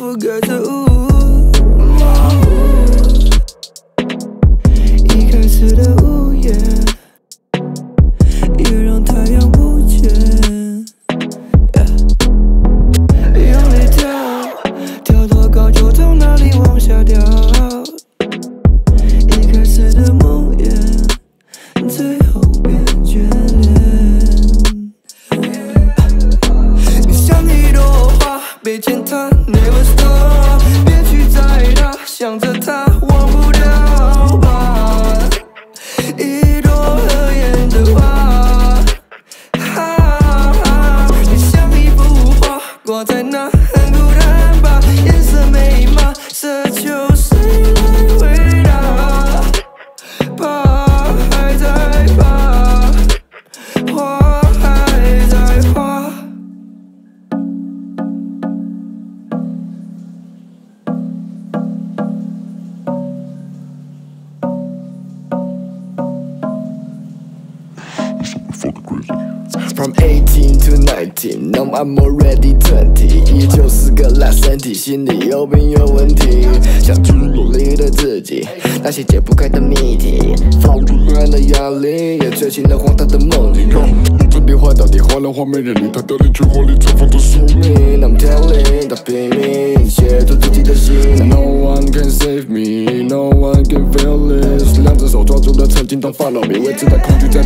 forget the ooh,一开始的无言，也让太阳不见。用力跳，跳多高就从哪里往下掉。一开始的梦魇，最后变眷恋。你像一朵花被践踏。 From 18 to 19, now I'm already 20. 依旧是个烂身体，心理有病有问题。想出努力的自己，那些解不开的谜题，放逐不安的压力，也追寻了荒唐的梦境。这里坏到底画浪画没人理，他掉进去火里绽放的宿命。I'm telling， 他拼命写出自己的心。No one can save me， No one can feel this。两只手抓住了曾经当发牢，因为自带恐惧在。